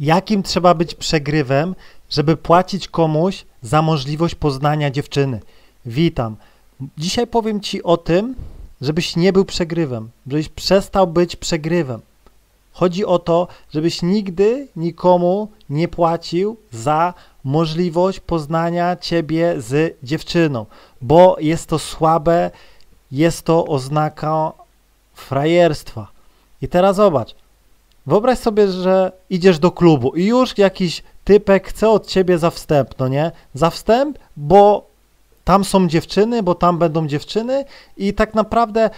Jakim trzeba być przegrywem, żeby płacić komuś za możliwość poznania dziewczyny? Witam. Dzisiaj powiem Ci o tym, żebyś nie był przegrywem, żebyś przestał być przegrywem. Chodzi o to, żebyś nigdy nikomu nie płacił za możliwość poznania Ciebie z dziewczyną, bo jest to słabe, jest to oznaka frajerstwa. I teraz zobacz. Wyobraź sobie, że idziesz do klubu i już jakiś typek chce od ciebie za wstęp, no nie? Za wstęp, bo tam są dziewczyny, bo tam będą dziewczyny i tak naprawdę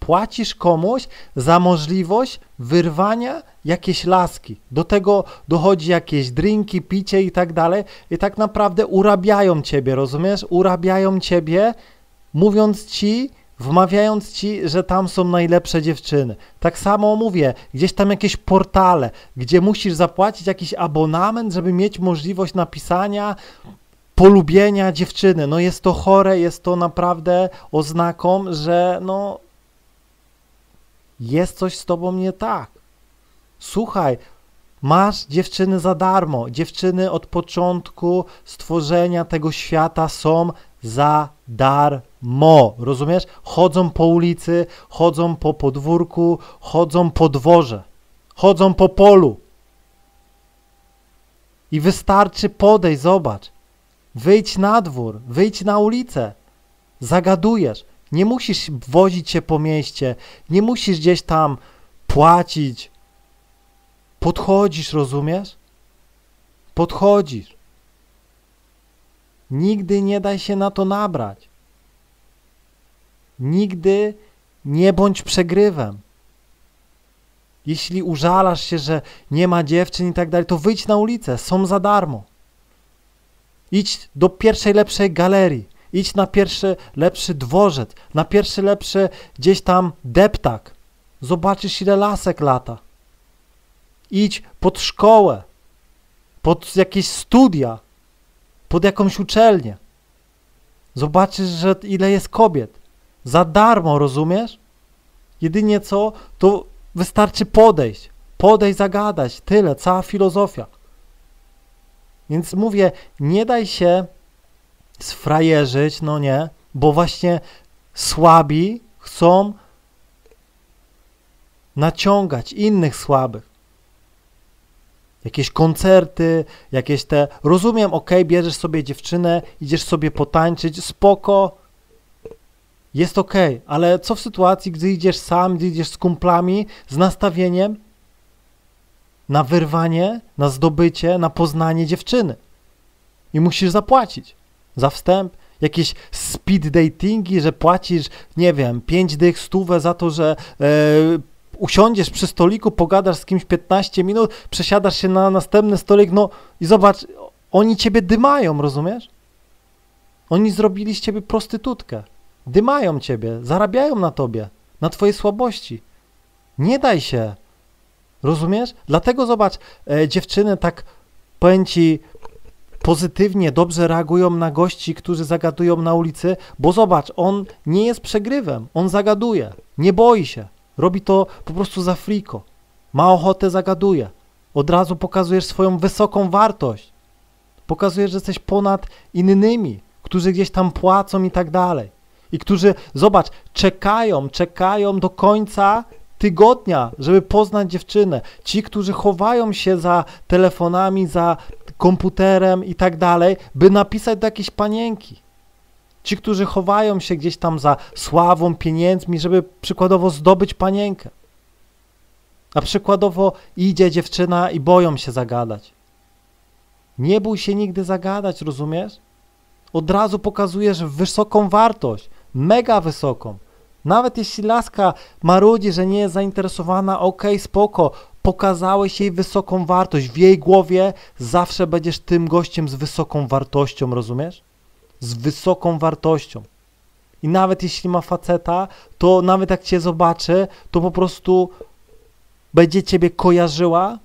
płacisz komuś za możliwość wyrwania jakiejś laski. Do tego dochodzi jakieś drinki, picie i tak dalej i tak naprawdę urabiają ciebie, rozumiesz? Urabiają ciebie, mówiąc ci, wmawiając ci, że tam są najlepsze dziewczyny. Tak samo mówię, gdzieś tam jakieś portale, gdzie musisz zapłacić jakiś abonament, żeby mieć możliwość napisania, polubienia dziewczyny. No jest to chore, jest to naprawdę oznaką, że no jest coś z tobą nie tak. Słuchaj, masz dziewczyny za darmo. Dziewczyny od początku stworzenia tego świata są za darmo, rozumiesz? Chodzą po ulicy, chodzą po podwórku, chodzą po dworze, chodzą po polu. I wystarczy podejść, zobacz. Wyjdź na dwór, wyjdź na ulicę, zagadujesz. Nie musisz wozić się po mieście, nie musisz gdzieś tam płacić. Podchodzisz, rozumiesz? Podchodzisz. Nigdy nie daj się na to nabrać. Nigdy nie bądź przegrywem. Jeśli użalasz się, że nie ma dziewczyn i tak dalej, to wyjdź na ulicę, są za darmo. Idź do pierwszej lepszej galerii, idź na pierwszy lepszy dworzec, na pierwszy lepszy gdzieś tam deptak. Zobaczysz, ile lasek lata. Idź pod szkołę, pod jakieś studia, pod jakąś uczelnię. Zobaczysz, że ile jest kobiet. Za darmo, rozumiesz? Jedynie co, to wystarczy podejść. Podejść, zagadać. Tyle, cała filozofia. Więc mówię, nie daj się sfrajerzyć, no nie, bo właśnie słabi chcą naciągać innych słabych. Jakieś koncerty, jakieś te... Rozumiem, okej, bierzesz sobie dziewczynę, idziesz sobie potańczyć, spoko, jest okej, ale co w sytuacji, gdy idziesz sam, gdy idziesz z kumplami, z nastawieniem na wyrwanie, na zdobycie, na poznanie dziewczyny i musisz zapłacić za wstęp, jakieś speed datingi, że płacisz, nie wiem, 5 dych, 100 za to, że... usiądziesz przy stoliku, pogadasz z kimś 15 minut, przesiadasz się na następny stolik, no i zobacz, oni ciebie dymają, rozumiesz? Oni zrobili z ciebie prostytutkę. Dymają ciebie, zarabiają na tobie, na twojej słabości. Nie daj się, rozumiesz? Dlatego zobacz, dziewczyny tak, powiem ci, pozytywnie, dobrze reagują na gości, którzy zagadują na ulicy, bo zobacz, on nie jest przegrywem, on zagaduje, nie boi się. Robi to po prostu za friko. Ma ochotę, zagaduje. Od razu pokazujesz swoją wysoką wartość. Pokazujesz, że jesteś ponad innymi, którzy gdzieś tam płacą i tak dalej. I którzy, zobacz, czekają do końca tygodnia, żeby poznać dziewczynę. Ci, którzy chowają się za telefonami, za komputerem i tak dalej, by napisać do jakiejś panienki. Ci, którzy chowają się gdzieś tam za sławą, pieniędzmi, żeby przykładowo zdobyć panienkę. A przykładowo idzie dziewczyna i boją się zagadać. Nie bój się nigdy zagadać, rozumiesz? Od razu pokazujesz wysoką wartość, mega wysoką. Nawet jeśli laska marudzi, że nie jest zainteresowana, okej, spoko, pokazałeś jej wysoką wartość. W jej głowie zawsze będziesz tym gościem z wysoką wartością, rozumiesz? Z wysoką wartością. I nawet jeśli ma faceta, to nawet jak cię zobaczy, to po prostu będzie ciebie kojarzyła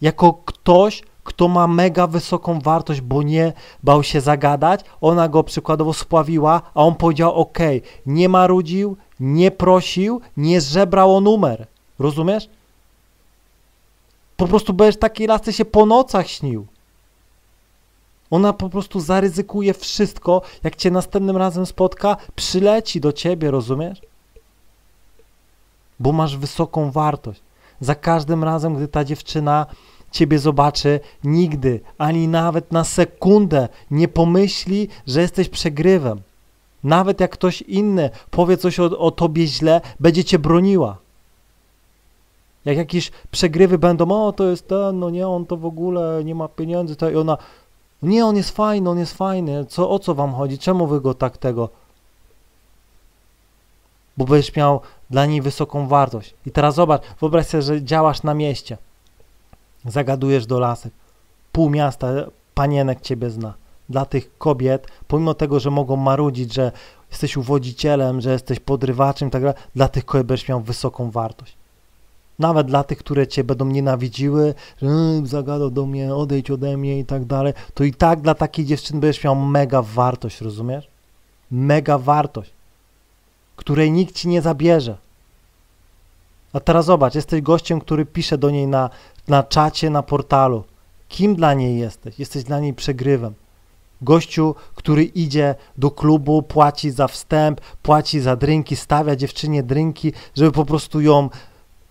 jako ktoś, kto ma mega wysoką wartość, bo nie bał się zagadać. Ona go przykładowo spławiła, a on powiedział ok, nie marudził, nie prosił, nie żebrał o numer. Rozumiesz? po prostu będziesz takiej lasce się po nocach śnił. Ona po prostu zaryzykuje wszystko, jak cię następnym razem spotka, przyleci do ciebie, rozumiesz? Bo masz wysoką wartość. Za każdym razem, gdy ta dziewczyna ciebie zobaczy, nigdy, ani nawet na sekundę nie pomyśli, że jesteś przegrywem. Nawet jak ktoś inny powie coś o tobie źle, będzie cię broniła. Jak jakieś przegrywy będą, o to jest ten, no nie, on to w ogóle nie ma pieniędzy, to i ona, nie, on jest fajny, co, o co wam chodzi, czemu wy go tak tego? Bo będziesz miał dla niej wysoką wartość. I teraz zobacz, wyobraź sobie, że działasz na mieście. Zagadujesz do lasek. Pół miasta panienek ciebie zna. Dla tych kobiet, pomimo tego, że mogą marudzić, że jesteś uwodzicielem, że jesteś podrywaczem i tak dalej, dla tych kobiet będziesz miał wysoką wartość. Nawet dla tych, które cię będą nienawidziły, że zagadał do mnie, odejdź ode mnie i tak dalej, to i tak dla takiej dziewczyny będziesz miał mega wartość, rozumiesz? Mega wartość, której nikt ci nie zabierze. A teraz zobacz, jesteś gościem, który pisze do niej na czacie, na portalu. Kim dla niej jesteś? Jesteś dla niej przegrywem. Gościu, który idzie do klubu, płaci za wstęp, płaci za drinki, stawia dziewczynie drinki, żeby po prostu ją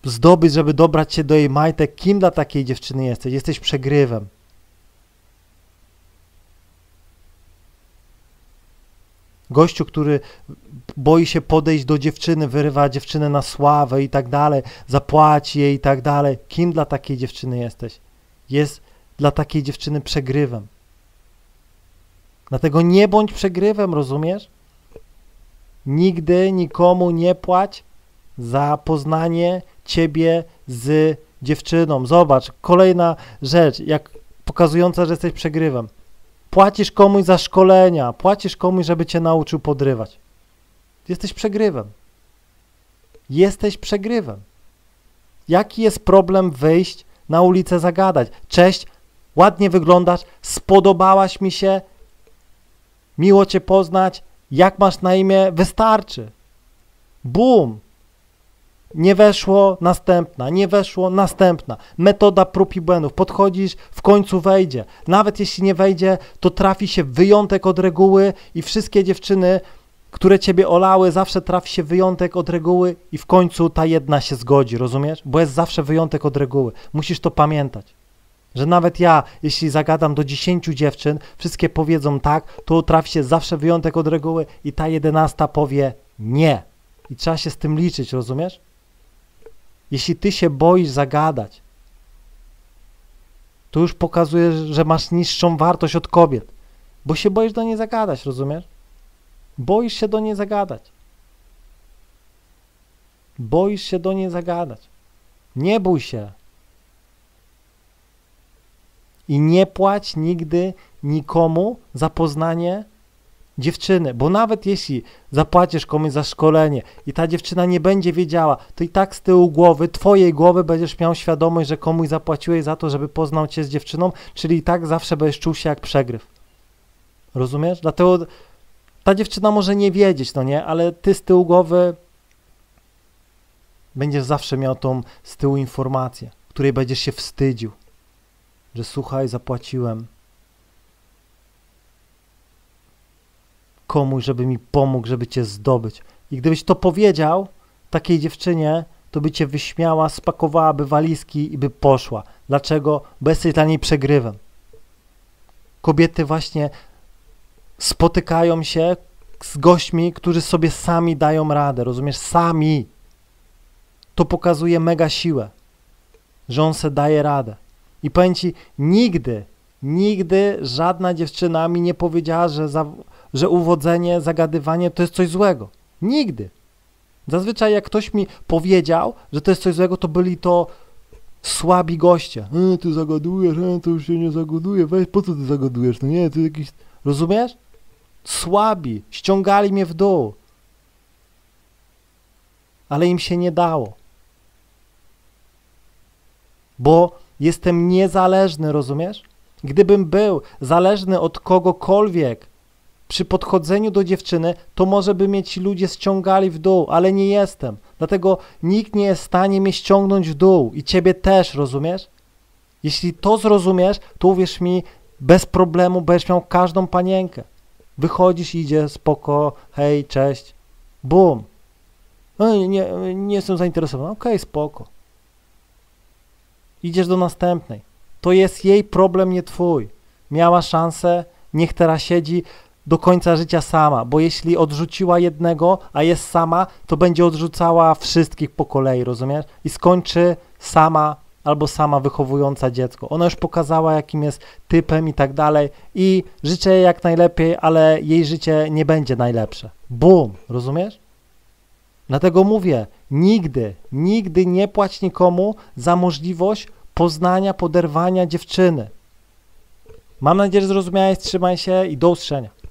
zdobyć, żeby dobrać się do jej majtek. Kim dla takiej dziewczyny jesteś? Jesteś przegrywem. Gościu, który boi się podejść do dziewczyny, wyrywa dziewczynę na sławę i tak dalej, zapłaci jej i tak dalej. Kim dla takiej dziewczyny jesteś? Jest dla takiej dziewczyny przegrywem. Dlatego nie bądź przegrywem, rozumiesz? Nigdy nikomu nie płać za poznanie ciebie z dziewczyną. Zobacz, kolejna rzecz, jak pokazująca, że jesteś przegrywem. Płacisz komuś za szkolenia, płacisz komuś, żeby cię nauczył podrywać. Jesteś przegrywem. Jesteś przegrywem. Jaki jest problem wyjść na ulicę, zagadać? Cześć, ładnie wyglądasz, spodobałaś mi się, miło cię poznać, jak masz na imię, wystarczy. Bum. Nie weszło, następna, nie weszło, następna. Metoda prób i błędów. Podchodzisz, w końcu wejdzie. Nawet jeśli nie wejdzie, to trafi się wyjątek od reguły i wszystkie dziewczyny, które ciebie olały, zawsze trafi się wyjątek od reguły i w końcu ta jedna się zgodzi, rozumiesz? Bo jest zawsze wyjątek od reguły. Musisz to pamiętać. Że nawet ja, jeśli zagadam do 10 dziewczyn, wszystkie powiedzą tak, to trafi się zawsze wyjątek od reguły i ta 11 powie nie. I trzeba się z tym liczyć, rozumiesz? Jeśli ty się boisz zagadać, to już pokazujesz, że masz niższą wartość od kobiet, bo się boisz do niej zagadać, rozumiesz? Boisz się do niej zagadać. Boisz się do niej zagadać. Nie bój się. I nie płać nigdy nikomu za poznanie dziewczyny, bo nawet jeśli zapłacisz komuś za szkolenie i ta dziewczyna nie będzie wiedziała, to i tak z tyłu głowy, twojej głowy będziesz miał świadomość, że komuś zapłaciłeś za to, żeby poznał cię z dziewczyną, czyli i tak zawsze będziesz czuł się jak przegryw. Rozumiesz? Dlatego ta dziewczyna może nie wiedzieć, no nie, ale ty z tyłu głowy będziesz zawsze miał tą z tyłu informację, której będziesz się wstydził, że słuchaj, zapłaciłem komuś, żeby mi pomógł, żeby cię zdobyć. I gdybyś to powiedział takiej dziewczynie, to by cię wyśmiała, spakowałaby walizki i by poszła. Dlaczego? Bo jesteś dla niej przegrywem. Kobiety właśnie spotykają się z gośćmi, którzy sobie sami dają radę, rozumiesz? Sami. To pokazuje mega siłę, że on se daje radę. I powiem ci, nigdy żadna dziewczyna mi nie powiedziała, że uwodzenie, zagadywanie to jest coś złego. Nigdy. Zazwyczaj jak ktoś mi powiedział, że to jest coś złego, to byli to słabi goście. Ty zagadujesz, to już się nie zagaduje, weź, po co ty zagadujesz, no nie, ty jakiś... Rozumiesz? Słabi, ściągali mnie w dół. Ale im się nie dało. Bo jestem niezależny, rozumiesz? Gdybym był zależny od kogokolwiek, przy podchodzeniu do dziewczyny, to może by mnie ci ludzie ściągali w dół, ale nie jestem. Dlatego nikt nie jest w stanie mnie ściągnąć w dół i ciebie też, rozumiesz? Jeśli to zrozumiesz, to uwierz mi, bez problemu będziesz miał każdą panienkę. Wychodzisz, idzie, spoko, hej, cześć, bum. No nie jestem zainteresowany, okej, spoko. Idziesz do następnej. To jest jej problem, nie twój. Miała szansę, niech teraz siedzi do końca życia sama, bo jeśli odrzuciła jednego, a jest sama, to będzie odrzucała wszystkich po kolei, rozumiesz? I skończy sama albo sama wychowująca dziecko. Ona już pokazała, jakim jest typem i tak dalej i życzę jej jak najlepiej, ale jej życie nie będzie najlepsze. Bum, rozumiesz? Dlatego mówię, nigdy nie płać nikomu za możliwość poznania, poderwania dziewczyny. Mam nadzieję, że zrozumiałeś, trzymaj się i do usłyszenia.